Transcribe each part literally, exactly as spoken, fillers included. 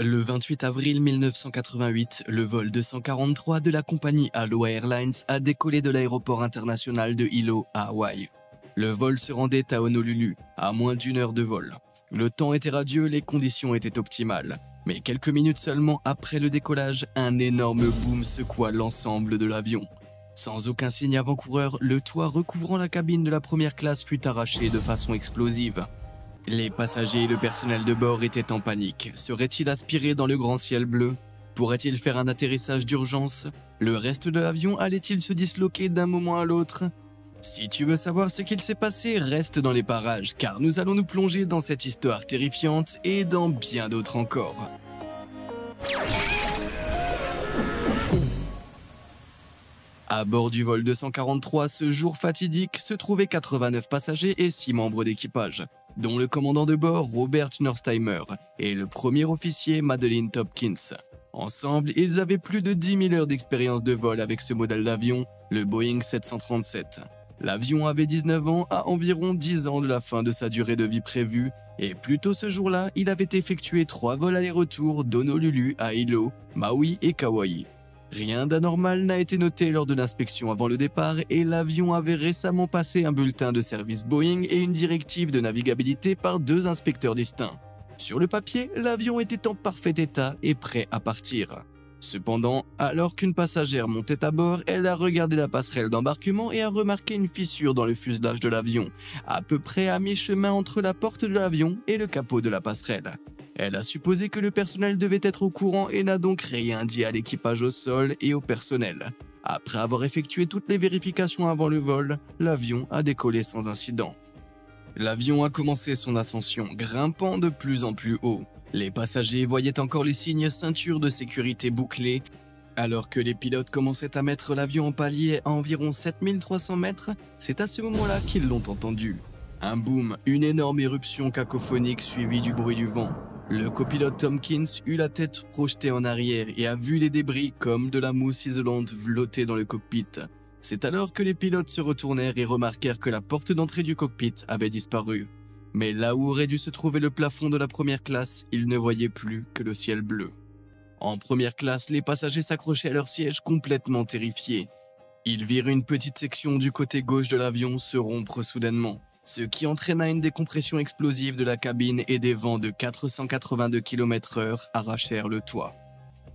Le vingt-huit avril mille neuf cent quatre-vingt-huit, le vol deux cent quarante-trois de la compagnie Aloha Airlines a décollé de l'aéroport international de Hilo à Hawaï. Le vol se rendait à Honolulu, à moins d'une heure de vol. Le temps était radieux, les conditions étaient optimales. Mais quelques minutes seulement après le décollage, un énorme boom secoua l'ensemble de l'avion. Sans aucun signe avant-coureur, le toit recouvrant la cabine de la première classe fut arraché de façon explosive. Les passagers et le personnel de bord étaient en panique. Serait-il aspiré dans le grand ciel bleu? Pourrait-il faire un atterrissage d'urgence? Le reste de l'avion allait-il se disloquer d'un moment à l'autre? Si tu veux savoir ce qu'il s'est passé, reste dans les parages, car nous allons nous plonger dans cette histoire terrifiante et dans bien d'autres encore. À bord du vol deux cent quarante-trois, ce jour fatidique, se trouvaient quatre-vingt-neuf passagers et six membres d'équipage, dont le commandant de bord Robert Schornstheimer et le premier officier Madeline Tompkins. Ensemble, ils avaient plus de dix mille heures d'expérience de vol avec ce modèle d'avion, le Boeing sept cent trente-sept. L'avion avait dix-neuf ans à environ dix ans de la fin de sa durée de vie prévue, et plus tôt ce jour-là, il avait effectué trois vols aller-retour d'Honolulu à Hilo, Maui et Kauai. Rien d'anormal n'a été noté lors de l'inspection avant le départ et l'avion avait récemment passé un bulletin de service Boeing et une directive de navigabilité par deux inspecteurs distincts. Sur le papier, l'avion était en parfait état et prêt à partir. Cependant, alors qu'une passagère montait à bord, elle a regardé la passerelle d'embarquement et a remarqué une fissure dans le fuselage de l'avion, à peu près à mi-chemin entre la porte de l'avion et le capot de la passerelle. Elle a supposé que le personnel devait être au courant et n'a donc rien dit à l'équipage au sol et au personnel. Après avoir effectué toutes les vérifications avant le vol, l'avion a décollé sans incident. L'avion a commencé son ascension, grimpant de plus en plus haut. Les passagers voyaient encore les signes ceinture de sécurité bouclée. Alors que les pilotes commençaient à mettre l'avion en palier à environ sept mille trois cents mètres, c'est à ce moment-là qu'ils l'ont entendu. Un boom, une énorme éruption cacophonique suivie du bruit du vent. Le copilote Tompkins eut la tête projetée en arrière et a vu les débris comme de la mousse isolante flotter dans le cockpit. C'est alors que les pilotes se retournèrent et remarquèrent que la porte d'entrée du cockpit avait disparu. Mais là où aurait dû se trouver le plafond de la première classe, ils ne voyaient plus que le ciel bleu. En première classe, les passagers s'accrochaient à leur siège complètement terrifiés. Ils virent une petite section du côté gauche de l'avion se rompre soudainement, ce qui entraîna une décompression explosive de la cabine et des vents de quatre cent quatre-vingt-deux kilomètres heure arrachèrent le toit.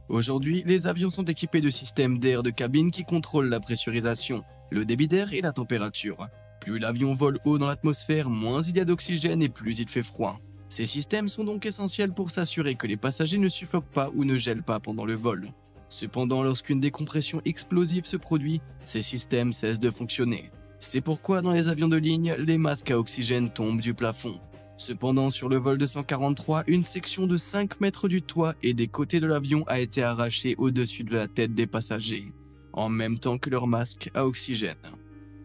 Aujourd'hui, les avions sont équipés de systèmes d'air de cabine qui contrôlent la pressurisation, le débit d'air et la température. Plus l'avion vole haut dans l'atmosphère, moins il y a d'oxygène et plus il fait froid. Ces systèmes sont donc essentiels pour s'assurer que les passagers ne suffoquent pas ou ne gèlent pas pendant le vol. Cependant, lorsqu'une décompression explosive se produit, ces systèmes cessent de fonctionner. C'est pourquoi dans les avions de ligne, les masques à oxygène tombent du plafond. Cependant, sur le vol deux cent quarante-trois, une section de cinq mètres du toit et des côtés de l'avion a été arrachée au-dessus de la tête des passagers, en même temps que leurs masques à oxygène.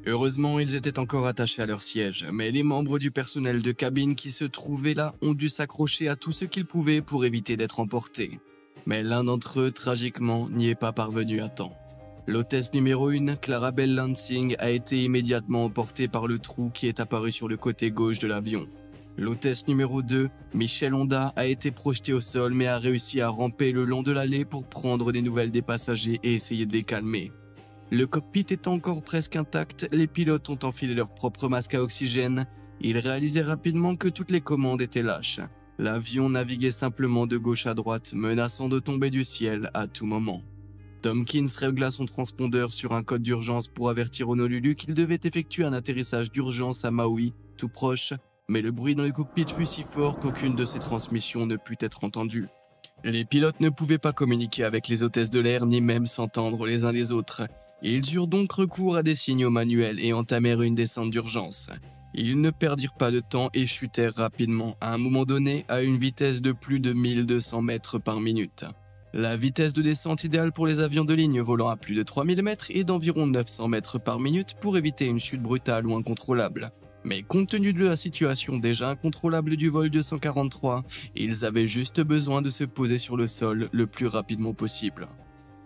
Heureusement, ils étaient encore attachés à leur siège, mais les membres du personnel de cabine qui se trouvaient là ont dû s'accrocher à tout ce qu'ils pouvaient pour éviter d'être emportés. Mais l'un d'entre eux, tragiquement, n'y est pas parvenu à temps. L'hôtesse numéro un, Clarabelle Lansing, a été immédiatement emportée par le trou qui est apparu sur le côté gauche de l'avion. L'hôtesse numéro deux, Michelle Honda, a été projetée au sol mais a réussi à ramper le long de l'allée pour prendre des nouvelles des passagers et essayer de les calmer. Le cockpit étant encore presque intact, les pilotes ont enfilé leur propre masque à oxygène. Ils réalisaient rapidement que toutes les commandes étaient lâches. L'avion naviguait simplement de gauche à droite, menaçant de tomber du ciel à tout moment. Tompkins régla son transpondeur sur un code d'urgence pour avertir Honolulu qu'il devait effectuer un atterrissage d'urgence à Maui, tout proche, mais le bruit dans le cockpit fut si fort qu'aucune de ses transmissions ne put être entendue. Les pilotes ne pouvaient pas communiquer avec les hôtesses de l'air ni même s'entendre les uns les autres. Ils eurent donc recours à des signaux manuels et entamèrent une descente d'urgence. Ils ne perdirent pas de temps et chutèrent rapidement, à un moment donné, à une vitesse de plus de mille deux cents mètres par minute. La vitesse de descente idéale pour les avions de ligne volant à plus de trois mille mètres est d'environ neuf cents mètres par minute pour éviter une chute brutale ou incontrôlable. Mais compte tenu de la situation déjà incontrôlable du vol deux cent quarante-trois, ils avaient juste besoin de se poser sur le sol le plus rapidement possible.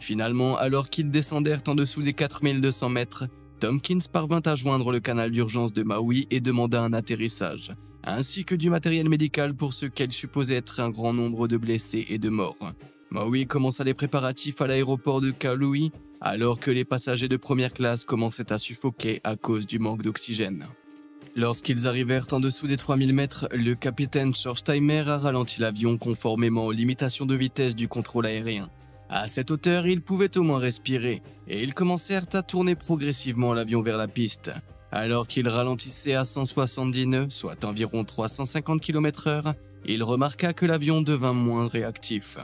Finalement, alors qu'ils descendirent en dessous des quatre mille deux cents mètres, Tompkins parvint à joindre le canal d'urgence de Maui et demanda un atterrissage. ainsi que du matériel médical pour ce qu'elle supposait être un grand nombre de blessés et de morts. Maui commença les préparatifs à l'aéroport de Kalihi alors que les passagers de première classe commençaient à suffoquer à cause du manque d'oxygène. Lorsqu'ils arrivèrent en dessous des trois mille mètres, le capitaine Schornstheimer a ralenti l'avion conformément aux limitations de vitesse du contrôle aérien. À cette hauteur, ils pouvaient au moins respirer, et ils commencèrent à tourner progressivement l'avion vers la piste. Alors qu'ils ralentissaient à cent soixante-dix nœuds, soit environ trois cent cinquante kilomètres heure, il remarqua que l'avion devint moins réactif.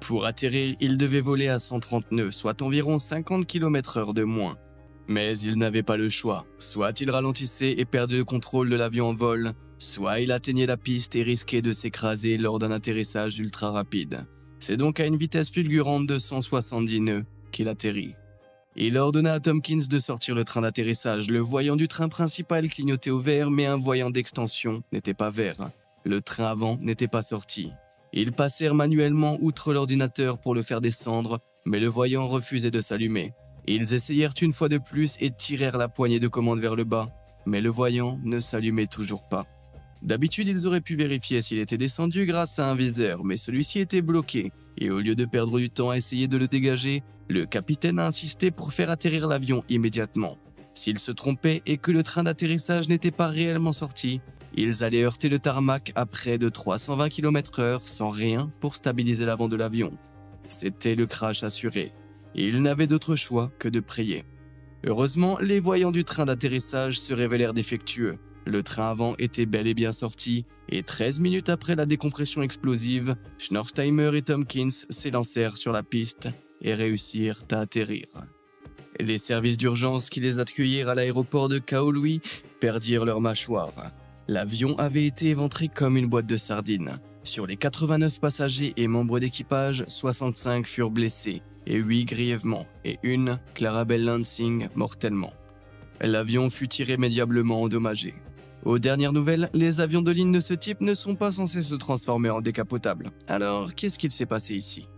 Pour atterrir, il devait voler à cent trente nœuds, soit environ cinquante kilomètres heure de moins. Mais il n'avait pas le choix, soit il ralentissait et perdait le contrôle de l'avion en vol, soit il atteignait la piste et risquait de s'écraser lors d'un atterrissage ultra rapide. C'est donc à une vitesse fulgurante de cent soixante-dix nœuds qu'il atterrit. Il ordonna à Tompkins de sortir le train d'atterrissage. Le voyant du train principal clignotait au vert, mais un voyant d'extension n'était pas vert. Le train avant n'était pas sorti. Ils passèrent manuellement outre l'ordinateur pour le faire descendre, mais le voyant refusait de s'allumer. Ils essayèrent une fois de plus et tirèrent la poignée de commande vers le bas, mais le voyant ne s'allumait toujours pas. D'habitude, ils auraient pu vérifier s'il était descendu grâce à un viseur, mais celui-ci était bloqué, et au lieu de perdre du temps à essayer de le dégager, le capitaine a insisté pour faire atterrir l'avion immédiatement. S'ils se trompaient et que le train d'atterrissage n'était pas réellement sorti, ils allaient heurter le tarmac à près de trois cent vingt kilomètres heure sans rien pour stabiliser l'avant de l'avion. C'était le crash assuré. Ils n'avaient d'autre choix que de prier. Heureusement, les voyants du train d'atterrissage se révélèrent défectueux. Le train avant était bel et bien sorti, et treize minutes après la décompression explosive, Schornstheimer et Tompkins s'élancèrent sur la piste et réussirent à atterrir. Les services d'urgence qui les accueillirent à l'aéroport de Kalihi perdirent leur mâchoire. L'avion avait été éventré comme une boîte de sardines. Sur les quatre-vingt-neuf passagers et membres d'équipage, soixante-cinq furent blessés, et huit grièvement, et une, Clarabelle Lansing, mortellement. L'avion fut irrémédiablement endommagé. Aux dernières nouvelles, les avions de ligne de ce type ne sont pas censés se transformer en décapotables. Alors, qu'est-ce qu'il s'est passé ici?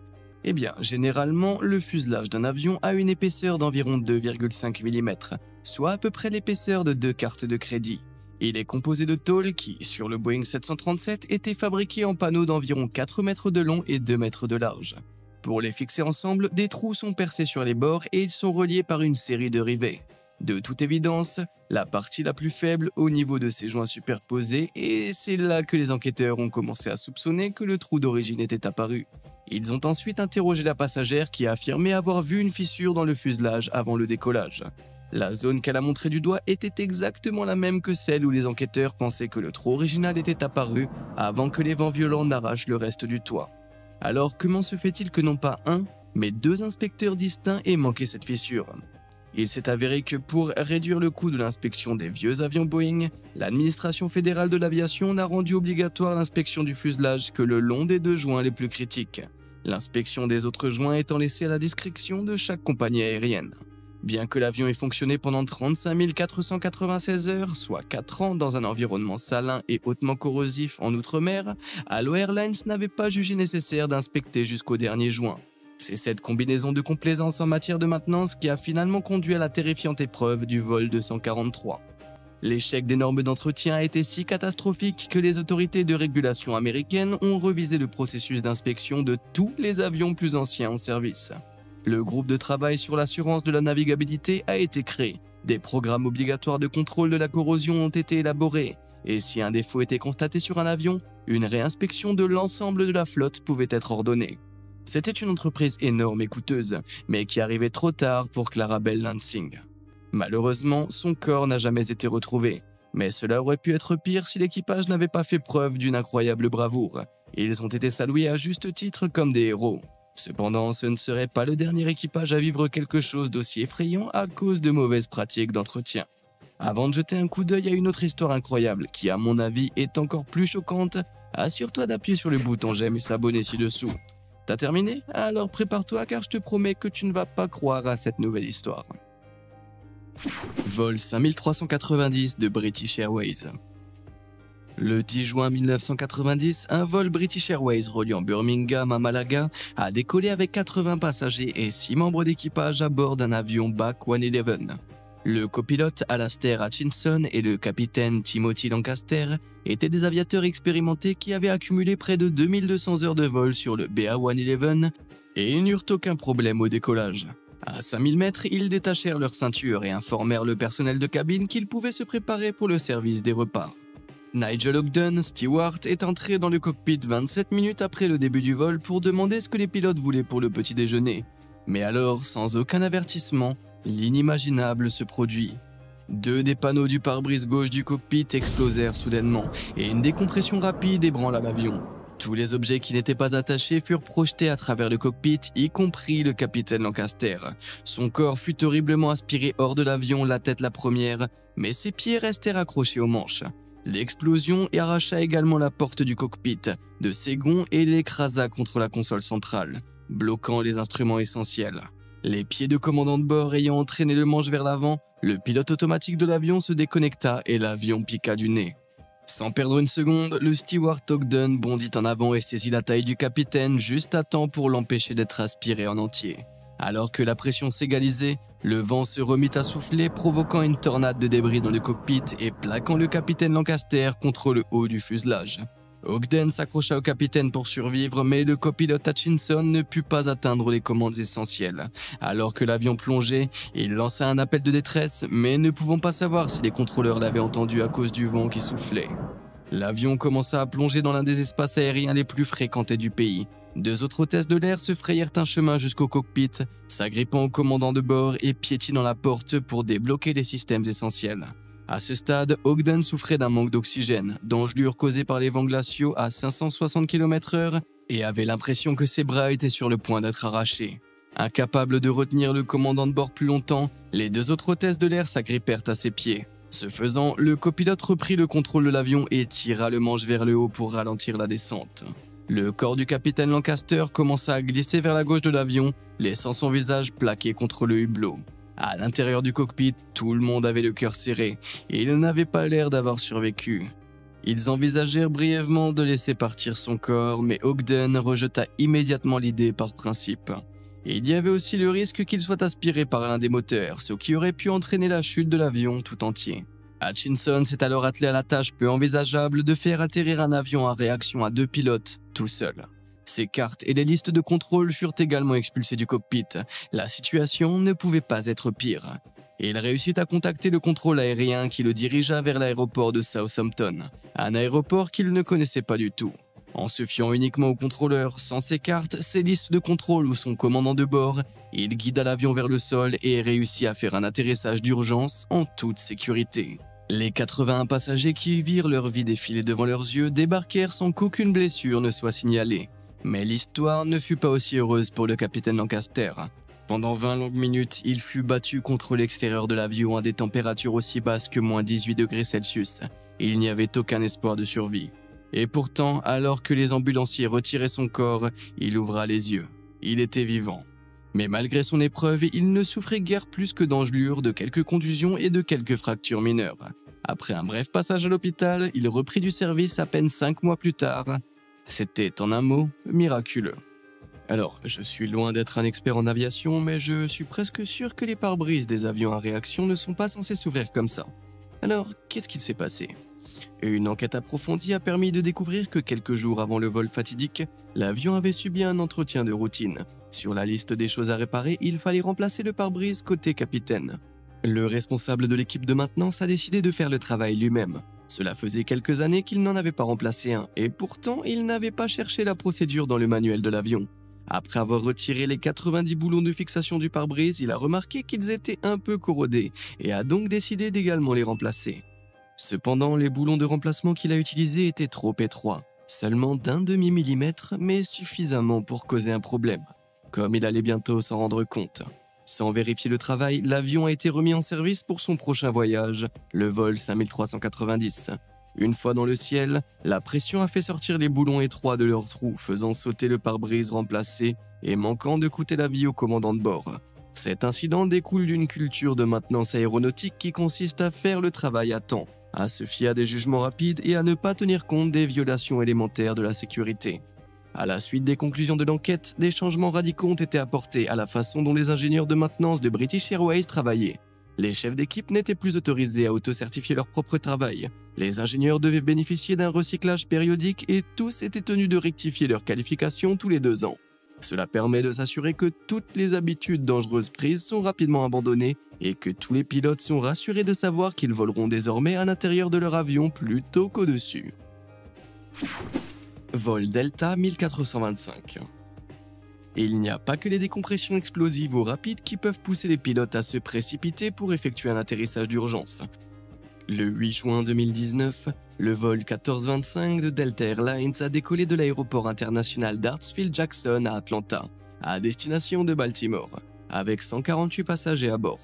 Eh bien, généralement, le fuselage d'un avion a une épaisseur d'environ deux virgule cinq millimètres, soit à peu près l'épaisseur de deux cartes de crédit. Il est composé de tôle qui, sur le Boeing sept cent trente-sept, était fabriquée en panneaux d'environ quatre mètres de long et deux mètres de large. Pour les fixer ensemble, des trous sont percés sur les bords et ils sont reliés par une série de rivets. De toute évidence, la partie la plus faible au niveau de ses joints superposés, et c'est là que les enquêteurs ont commencé à soupçonner que le trou d'origine était apparu. Ils ont ensuite interrogé la passagère qui a affirmé avoir vu une fissure dans le fuselage avant le décollage. La zone qu'elle a montrée du doigt était exactement la même que celle où les enquêteurs pensaient que le trou original était apparu avant que les vents violents n'arrachent le reste du toit. Alors comment se fait-il que non pas un, mais deux inspecteurs distincts aient manqué cette fissure ? Il s'est avéré que pour réduire le coût de l'inspection des vieux avions Boeing, l'administration fédérale de l'aviation n'a rendu obligatoire l'inspection du fuselage que le long des deux joints les plus critiques, l'inspection des autres joints étant laissée à la discrétion de chaque compagnie aérienne. Bien que l'avion ait fonctionné pendant trente-cinq mille quatre cent quatre-vingt-seize heures, soit quatre ans dans un environnement salin et hautement corrosif en Outre-mer, Aloha Airlines n'avait pas jugé nécessaire d'inspecter jusqu'au dernier joint. C'est cette combinaison de complaisance en matière de maintenance qui a finalement conduit à la terrifiante épreuve du vol deux cent quarante-trois. L'échec des normes d'entretien a été si catastrophique que les autorités de régulation américaines ont revisé le processus d'inspection de tous les avions plus anciens en service. Le groupe de travail sur l'assurance de la navigabilité a été créé, des programmes obligatoires de contrôle de la corrosion ont été élaborés, et si un défaut était constaté sur un avion, une réinspection de l'ensemble de la flotte pouvait être ordonnée. C'était une entreprise énorme et coûteuse, mais qui arrivait trop tard pour Clarabelle Lansing. Malheureusement, son corps n'a jamais été retrouvé, mais cela aurait pu être pire si l'équipage n'avait pas fait preuve d'une incroyable bravoure. Ils ont été salués à juste titre comme des héros. Cependant, ce ne serait pas le dernier équipage à vivre quelque chose d'aussi effrayant à cause de mauvaises pratiques d'entretien. Avant de jeter un coup d'œil à une autre histoire incroyable qui, à mon avis, est encore plus choquante, assure-toi d'appuyer sur le bouton j'aime et s'abonner ci-dessous. T'as terminé? Alors prépare-toi car je te promets que tu ne vas pas croire à cette nouvelle histoire. Vol cinq mille trois cent quatre-vingt-dix de British Airways. Le dix juin mille neuf cent quatre-vingt-dix, un vol British Airways reliant Birmingham à Malaga a décollé avec quatre-vingts passagers et six membres d'équipage à bord d'un avion B A C cent onze. Le copilote Alastair Hutchinson et le capitaine Timothy Lancaster étaient des aviateurs expérimentés qui avaient accumulé près de deux mille deux cents heures de vol sur le B A cent onze et n'eurent aucun problème au décollage. À cinq mille mètres, ils détachèrent leur ceinture et informèrent le personnel de cabine qu'ils pouvaient se préparer pour le service des repas. Nigel Ogden, steward, est entré dans le cockpit vingt-sept minutes après le début du vol pour demander ce que les pilotes voulaient pour le petit déjeuner. Mais alors, sans aucun avertissement, l'inimaginable se produit. Deux des panneaux du pare-brise gauche du cockpit explosèrent soudainement et une décompression rapide ébranla l'avion. Tous les objets qui n'étaient pas attachés furent projetés à travers le cockpit, y compris le capitaine Lancaster. Son corps fut horriblement aspiré hors de l'avion, la tête la première, mais ses pieds restèrent accrochés aux manches. L'explosion arracha également la porte du cockpit de ses gonds et l'écrasa contre la console centrale, bloquant les instruments essentiels. Les pieds de commandant de bord ayant entraîné le manche vers l'avant, le pilote automatique de l'avion se déconnecta et l'avion piqua du nez. Sans perdre une seconde, le steward Ogden bondit en avant et saisit la taille du capitaine juste à temps pour l'empêcher d'être aspiré en entier. Alors que la pression s'égalisait, le vent se remit à souffler, provoquant une tornade de débris dans le cockpit et plaquant le capitaine Lancaster contre le haut du fuselage. Ogden s'accrocha au capitaine pour survivre, mais le copilote Hutchinson ne put pas atteindre les commandes essentielles. Alors que l'avion plongeait, il lança un appel de détresse, mais ne pouvant pas savoir si les contrôleurs l'avaient entendu à cause du vent qui soufflait. L'avion commença à plonger dans l'un des espaces aériens les plus fréquentés du pays. Deux autres hôtesses de l'air se frayèrent un chemin jusqu'au cockpit, s'agrippant au commandant de bord et piétinant la porte pour débloquer les systèmes essentiels. À ce stade, Ogden souffrait d'un manque d'oxygène, d'engelures causées par les vents glaciaux à cinq cent soixante kilomètres heure et avait l'impression que ses bras étaient sur le point d'être arrachés. Incapables de retenir le commandant de bord plus longtemps, les deux autres hôtesses de l'air s'agrippèrent à ses pieds. Ce faisant, le copilote reprit le contrôle de l'avion et tira le manche vers le haut pour ralentir la descente. Le corps du capitaine Lancaster commença à glisser vers la gauche de l'avion, laissant son visage plaqué contre le hublot. À l'intérieur du cockpit, tout le monde avait le cœur serré et il n'avait pas l'air d'avoir survécu. Ils envisagèrent brièvement de laisser partir son corps, mais Ogden rejeta immédiatement l'idée par principe. Il y avait aussi le risque qu'il soit aspiré par l'un des moteurs, ce qui aurait pu entraîner la chute de l'avion tout entier. Hutchinson s'est alors attelé à la tâche peu envisageable de faire atterrir un avion à réaction à deux pilotes, tout seul. Ses cartes et les listes de contrôle furent également expulsées du cockpit. La situation ne pouvait pas être pire. Il réussit à contacter le contrôle aérien qui le dirigea vers l'aéroport de Southampton, un aéroport qu'il ne connaissait pas du tout. En se fiant uniquement au contrôleur, sans ses cartes, ses listes de contrôle ou son commandant de bord, il guida l'avion vers le sol et réussit à faire un atterrissage d'urgence en toute sécurité. Les quatre-vingt-un passagers qui virent leur vie défiler devant leurs yeux débarquèrent sans qu'aucune blessure ne soit signalée. Mais l'histoire ne fut pas aussi heureuse pour le capitaine Lancaster. Pendant vingt longues minutes, il fut battu contre l'extérieur de l'avion à des températures aussi basses que moins dix-huit degrés Celsius. Il n'y avait aucun espoir de survie. Et pourtant, alors que les ambulanciers retiraient son corps, il ouvra les yeux. Il était vivant. Mais malgré son épreuve, il ne souffrait guère plus que d'engelures, de quelques contusions et de quelques fractures mineures. Après un bref passage à l'hôpital, il reprit du service à peine cinq mois plus tard. C'était, en un mot, miraculeux. Alors, je suis loin d'être un expert en aviation, mais je suis presque sûr que les pare-brises des avions à réaction ne sont pas censés s'ouvrir comme ça. Alors, qu'est-ce qu'il s'est passé? Une enquête approfondie a permis de découvrir que quelques jours avant le vol fatidique, l'avion avait subi un entretien de routine. Sur la liste des choses à réparer, il fallait remplacer le pare-brise côté capitaine. Le responsable de l'équipe de maintenance a décidé de faire le travail lui-même. Cela faisait quelques années qu'il n'en avait pas remplacé un, et pourtant il n'avait pas cherché la procédure dans le manuel de l'avion. Après avoir retiré les quatre-vingt-dix boulons de fixation du pare-brise, il a remarqué qu'ils étaient un peu corrodés, et a donc décidé d'également les remplacer. Cependant, les boulons de remplacement qu'il a utilisés étaient trop étroits, seulement d'un demi-millimètre, mais suffisamment pour causer un problème, comme il allait bientôt s'en rendre compte. Sans vérifier le travail, l'avion a été remis en service pour son prochain voyage, le vol cinq mille trois cent quatre-vingt-dix. Une fois dans le ciel, la pression a fait sortir les boulons étroits de leur trou, faisant sauter le pare-brise remplacé et manquant de coûter la vie au commandant de bord. Cet incident découle d'une culture de maintenance aéronautique qui consiste à faire le travail à temps, à se fier à des jugements rapides et à ne pas tenir compte des violations élémentaires de la sécurité. À la suite des conclusions de l'enquête, des changements radicaux ont été apportés à la façon dont les ingénieurs de maintenance de British Airways travaillaient. Les chefs d'équipe n'étaient plus autorisés à auto-certifier leur propre travail. Les ingénieurs devaient bénéficier d'un recyclage périodique et tous étaient tenus de rectifier leurs qualifications tous les deux ans. Cela permet de s'assurer que toutes les habitudes dangereuses prises sont rapidement abandonnées et que tous les pilotes sont rassurés de savoir qu'ils voleront désormais à l'intérieur de leur avion plutôt qu'au-dessus. Vol Delta mille quatre cent vingt-cinq. Il n'y a pas que les décompressions explosives ou rapides qui peuvent pousser les pilotes à se précipiter pour effectuer un atterrissage d'urgence. Le huit juin deux mille dix-neuf, le vol quatorze vingt-cinq de Delta Airlines a décollé de l'aéroport international d'Hartsfield-Jackson à Atlanta, à destination de Baltimore, avec cent quarante-huit passagers à bord.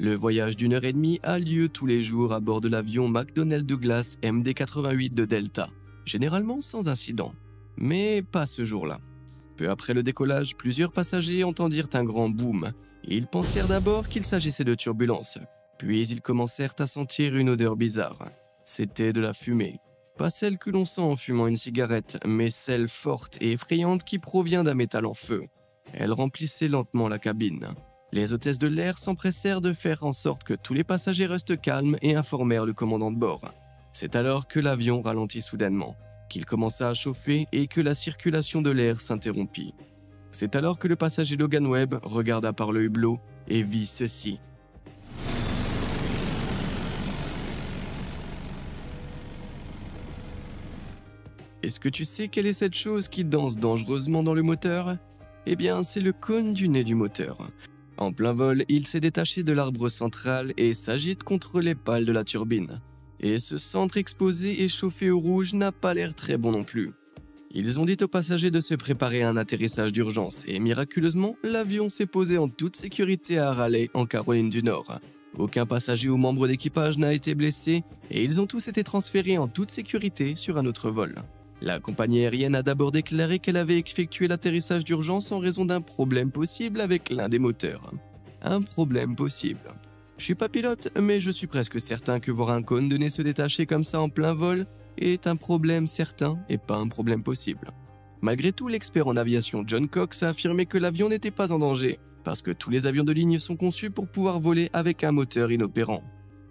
Le voyage d'une heure et demie a lieu tous les jours à bord de l'avion McDonnell Douglas M D quatre-vingt-huit de Delta, généralement sans incident, mais pas ce jour-là. Peu après le décollage, plusieurs passagers entendirent un grand boom. Ils pensèrent d'abord qu'il s'agissait de turbulences, puis ils commencèrent à sentir une odeur bizarre. C'était de la fumée. Pas celle que l'on sent en fumant une cigarette, mais celle forte et effrayante qui provient d'un métal en feu. Elle remplissait lentement la cabine. Les hôtesses de l'air s'empressèrent de faire en sorte que tous les passagers restent calmes et informèrent le commandant de bord. C'est alors que l'avion ralentit soudainement, qu'il commença à chauffer et que la circulation de l'air s'interrompit. C'est alors que le passager Logan Webb regarda par le hublot et vit ceci. Est-ce que tu sais quelle est cette chose qui danse dangereusement dans le moteur? Eh bien, c'est le cône du nez du moteur. En plein vol, il s'est détaché de l'arbre central et s'agite contre les pales de la turbine. Et ce centre exposé et chauffé au rouge n'a pas l'air très bon non plus. Ils ont dit aux passagers de se préparer à un atterrissage d'urgence et miraculeusement, l'avion s'est posé en toute sécurité à Raleigh, en Caroline du Nord. Aucun passager ou membre d'équipage n'a été blessé et ils ont tous été transférés en toute sécurité sur un autre vol. La compagnie aérienne a d'abord déclaré qu'elle avait effectué l'atterrissage d'urgence en raison d'un problème possible avec l'un des moteurs. Un problème possible. Je suis pas pilote, mais je suis presque certain que voir un cône de nez se détacher comme ça en plein vol est un problème certain et pas un problème possible. Malgré tout, l'expert en aviation John Cox a affirmé que l'avion n'était pas en danger, parce que tous les avions de ligne sont conçus pour pouvoir voler avec un moteur inopérant.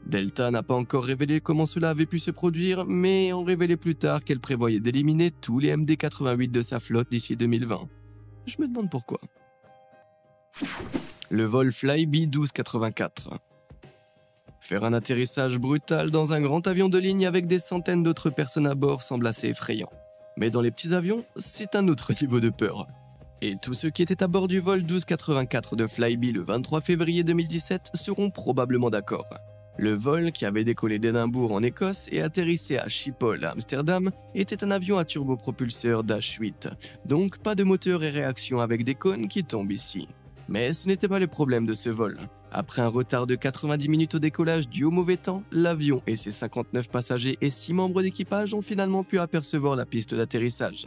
Delta n'a pas encore révélé comment cela avait pu se produire, mais ont révélé plus tard qu'elle prévoyait d'éliminer tous les M D quatre-vingt-huit de sa flotte d'ici deux mille vingt. Je me demande pourquoi. Le vol Flybe mille deux cent quatre-vingt-quatre. Faire un atterrissage brutal dans un grand avion de ligne avec des centaines d'autres personnes à bord semble assez effrayant. Mais dans les petits avions, c'est un autre niveau de peur. Et tous ceux qui étaient à bord du vol mille deux cent quatre-vingt-quatre de Flybe le vingt-trois février deux mille dix-sept seront probablement d'accord. Le vol, qui avait décollé d'Édimbourg en Écosse et atterrissé à Schiphol à Amsterdam, était un avion à turbopropulseur Dash huit, donc pas de moteur et réaction avec des cônes qui tombent ici. Mais ce n'était pas le problème de ce vol. Après un retard de quatre-vingt-dix minutes au décollage dû au mauvais temps, l'avion et ses cinquante-neuf passagers et six membres d'équipage ont finalement pu apercevoir la piste d'atterrissage.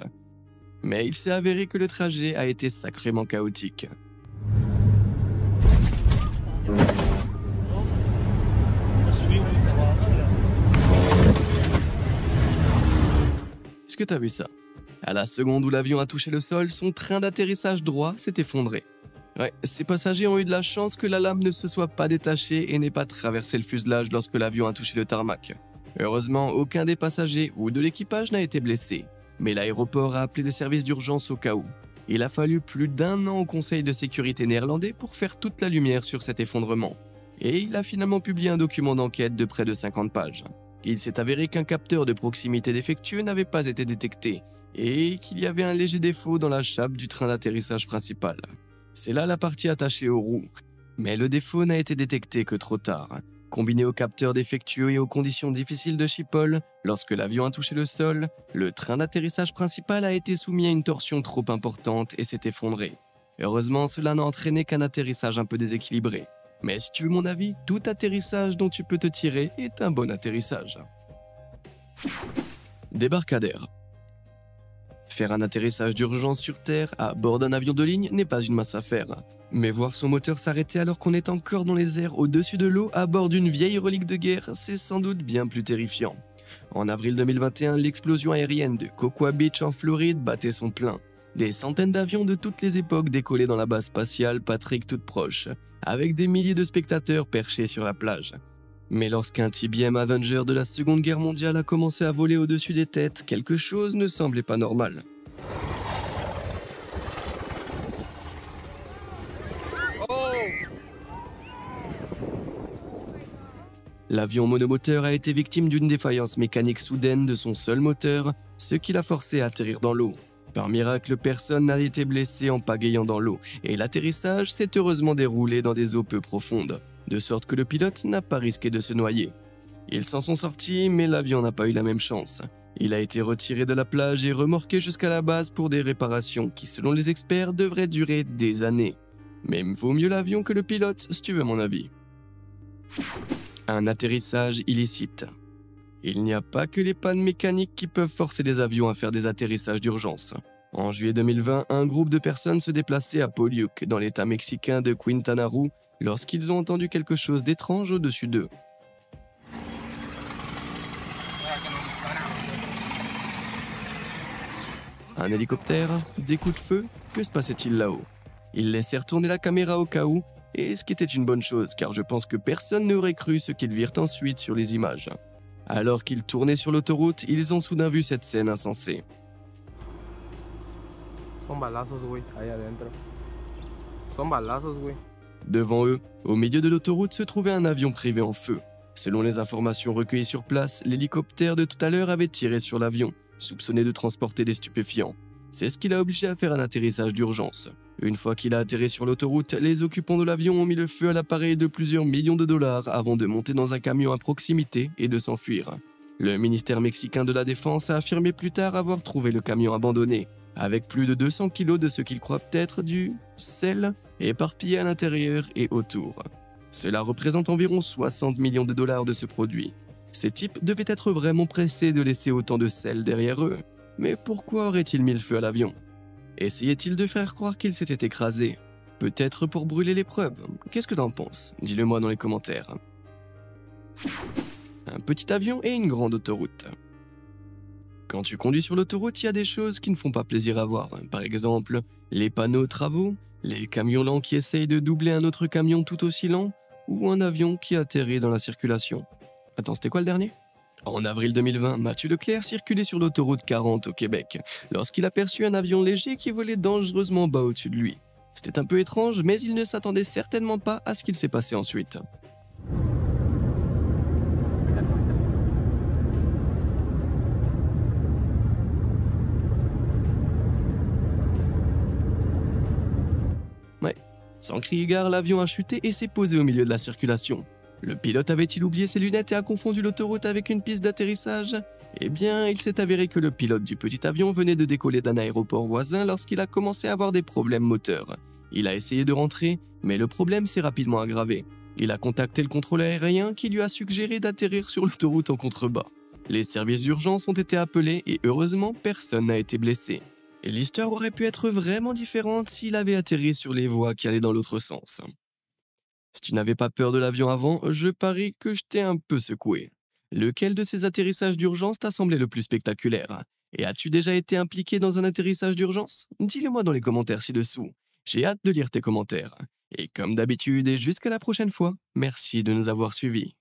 Mais il s'est avéré que le trajet a été sacrément chaotique. Est-ce que t'as vu ça? À la seconde où l'avion a touché le sol, son train d'atterrissage droit s'est effondré. Ouais, ces passagers ont eu de la chance que la lame ne se soit pas détachée et n'ait pas traversé le fuselage lorsque l'avion a touché le tarmac. Heureusement, aucun des passagers ou de l'équipage n'a été blessé, mais l'aéroport a appelé les services d'urgence au cas où. Il a fallu plus d'un an au Conseil de sécurité néerlandais pour faire toute la lumière sur cet effondrement. Et il a finalement publié un document d'enquête de près de cinquante pages. Il s'est avéré qu'un capteur de proximité défectueux n'avait pas été détecté et qu'il y avait un léger défaut dans la chape du train d'atterrissage principal. C'est là la partie attachée aux roues. Mais le défaut n'a été détecté que trop tard. Combiné au capteur défectueux et aux conditions difficiles de Schiphol, lorsque l'avion a touché le sol, le train d'atterrissage principal a été soumis à une torsion trop importante et s'est effondré. Heureusement, cela n'a entraîné qu'un atterrissage un peu déséquilibré. Mais si tu veux mon avis, tout atterrissage dont tu peux te tirer est un bon atterrissage. Débarcadère. Faire un atterrissage d'urgence sur Terre à bord d'un avion de ligne n'est pas une mince affaire. Mais voir son moteur s'arrêter alors qu'on est encore dans les airs au-dessus de l'eau à bord d'une vieille relique de guerre, c'est sans doute bien plus terrifiant. En avril deux mille vingt et un, l'explosion aérienne de Cocoa Beach en Floride battait son plein. Des centaines d'avions de toutes les époques décollaient dans la base spatiale Patrick toute proche, avec des milliers de spectateurs perchés sur la plage. Mais lorsqu'un T B M Avenger de la Seconde Guerre mondiale a commencé à voler au-dessus des têtes, quelque chose ne semblait pas normal. L'avion monomoteur a été victime d'une défaillance mécanique soudaine de son seul moteur, ce qui l'a forcé à atterrir dans l'eau. Par miracle, personne n'a été blessé en pagayant dans l'eau, et l'atterrissage s'est heureusement déroulé dans des eaux peu profondes, de sorte que le pilote n'a pas risqué de se noyer. Ils s'en sont sortis, mais l'avion n'a pas eu la même chance. Il a été retiré de la plage et remorqué jusqu'à la base pour des réparations qui, selon les experts, devraient durer des années. Mais vaut mieux l'avion que le pilote, si tu veux mon avis. Un atterrissage illicite. Il n'y a pas que les pannes mécaniques qui peuvent forcer des avions à faire des atterrissages d'urgence. En juillet deux mille vingt, un groupe de personnes se déplaçait à Poliuk, dans l'état mexicain de Quintana Roo, lorsqu'ils ont entendu quelque chose d'étrange au-dessus d'eux. Un hélicoptère, des coups de feu, que se passait-il là-haut? Ils laissèrent tourner la caméra au cas où, et ce qui était une bonne chose, car je pense que personne n'aurait cru ce qu'ils virent ensuite sur les images. Alors qu'ils tournaient sur l'autoroute, ils ont soudain vu cette scène insensée. Devant eux, au milieu de l'autoroute, se trouvait un avion privé en feu. Selon les informations recueillies sur place, l'hélicoptère de tout à l'heure avait tiré sur l'avion, soupçonné de transporter des stupéfiants. C'est ce qui l'a obligé à faire un atterrissage d'urgence. Une fois qu'il a atterri sur l'autoroute, les occupants de l'avion ont mis le feu à l'appareil de plusieurs millions de dollars avant de monter dans un camion à proximité et de s'enfuir. Le ministère mexicain de la Défense a affirmé plus tard avoir trouvé le camion abandonné, avec plus de deux cents kilos de ce qu'ils croient être du sel éparpillé à l'intérieur et autour. Cela représente environ soixante millions de dollars de ce produit. Ces types devaient être vraiment pressés de laisser autant de sel derrière eux. Mais pourquoi aurait-il mis le feu à l'avion? Essayait-il de faire croire qu'il s'était écrasé? Peut-être pour brûler les preuves? Qu'est-ce que t'en penses? Dis-le moi dans les commentaires. Un petit avion et une grande autoroute. Quand tu conduis sur l'autoroute, il y a des choses qui ne font pas plaisir à voir. Par exemple, les panneaux travaux, les camions lents qui essayent de doubler un autre camion tout aussi lent, ou un avion qui atterrit dans la circulation. Attends, c'était quoi le dernier? En avril deux mille vingt, Mathieu Leclerc circulait sur l'autoroute quarante au Québec lorsqu'il aperçut un avion léger qui volait dangereusement bas au-dessus de lui. C'était un peu étrange, mais il ne s'attendait certainement pas à ce qu'il s'est passé ensuite. Ouais, sans crier gare, l'avion a chuté et s'est posé au milieu de la circulation. Le pilote avait-il oublié ses lunettes et a confondu l'autoroute avec une piste d'atterrissage? Eh bien, il s'est avéré que le pilote du petit avion venait de décoller d'un aéroport voisin lorsqu'il a commencé à avoir des problèmes moteurs. Il a essayé de rentrer, mais le problème s'est rapidement aggravé. Il a contacté le contrôle aérien qui lui a suggéré d'atterrir sur l'autoroute en contrebas. Les services d'urgence ont été appelés et heureusement, personne n'a été blessé. L'histoire aurait pu être vraiment différente s'il avait atterri sur les voies qui allaient dans l'autre sens. Si tu n'avais pas peur de l'avion avant, je parie que je t'ai un peu secoué. Lequel de ces atterrissages d'urgence t'a semblé le plus spectaculaire? Et as-tu déjà été impliqué dans un atterrissage d'urgence? Dis-le-moi dans les commentaires ci-dessous. J'ai hâte de lire tes commentaires. Et comme d'habitude et jusqu'à la prochaine fois, merci de nous avoir suivis.